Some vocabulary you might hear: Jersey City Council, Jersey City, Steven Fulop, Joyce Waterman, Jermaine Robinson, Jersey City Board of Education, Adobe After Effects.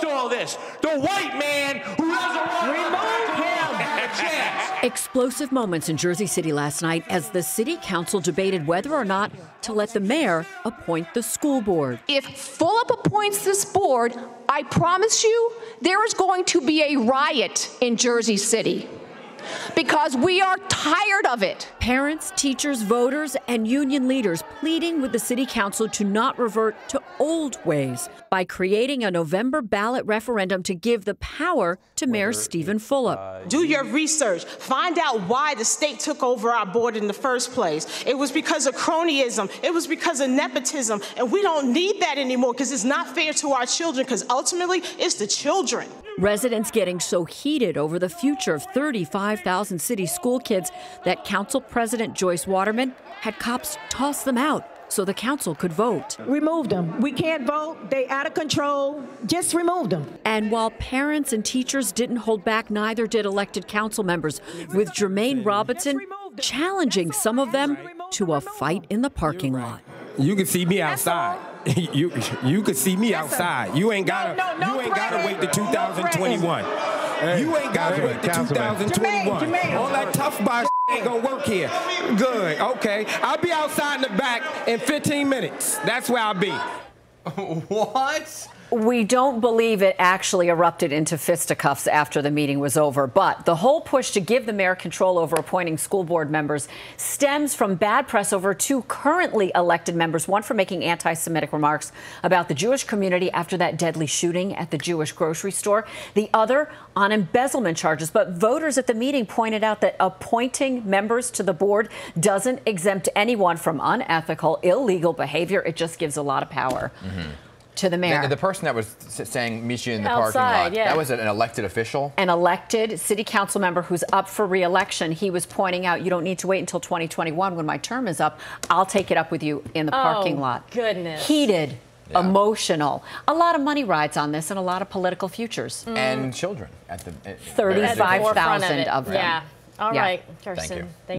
to all this. The white man who doesn't want a chance. Explosive moments in Jersey City last night as the city council debated whether or not to let the mayor appoint the school board. If Fulop appoints this board, I promise you there is going to be a riot in Jersey City, because we are tired of it. Parents, teachers, voters, and union leaders pleading with the city council to not revert to old ways by creating a November ballot referendum to give the power to Mayor Steven Fulop. Do your research. Find out why the state took over our board in the first place. It was because of cronyism. It was because of nepotism. And we don't need that anymore, because it's not fair to our children, because ultimately it's the children. Residents getting so heated over the future of 35,000 city school kids that council president Joyce Waterman had cops toss them out so the council could vote. Remove them. We can't vote. They out of control. Just remove them. And while parents and teachers didn't hold back, neither did elected council members, with Jermaine Robinson challenging some of them to a fight in the parking lot. You can see me outside. You could see me outside. You ain't gotta wait to 2021. You ain't gotta wait to 2021. All that tough boy ain't gonna work here. Good, okay. I'll be outside in the back in 15 minutes. That's where I'll be. What? We don't believe it actually erupted into fisticuffs after the meeting was over, but the whole push to give the mayor control over appointing school board members stems from bad press over two currently elected members, one for making anti-Semitic remarks about the Jewish community after that deadly shooting at the Jewish grocery store, the other on embezzlement charges. But voters at the meeting pointed out that appointing members to the board doesn't exempt anyone from unethical, illegal behavior. It just gives a lot of power. Mm-hmm. To the mayor. The person that was saying meet you in the parking lot, yeah. That was an elected official? An elected city council member who's up for re-election. He was pointing out, you don't need to wait until 2021 when my term is up. I'll take it up with you in the parking lot. Oh, goodness. Heated, yeah. Emotional. A lot of money rides on this and a lot of political futures. Mm. And children. 35,000 of them. Yeah. All right, Kirsten. Thank you.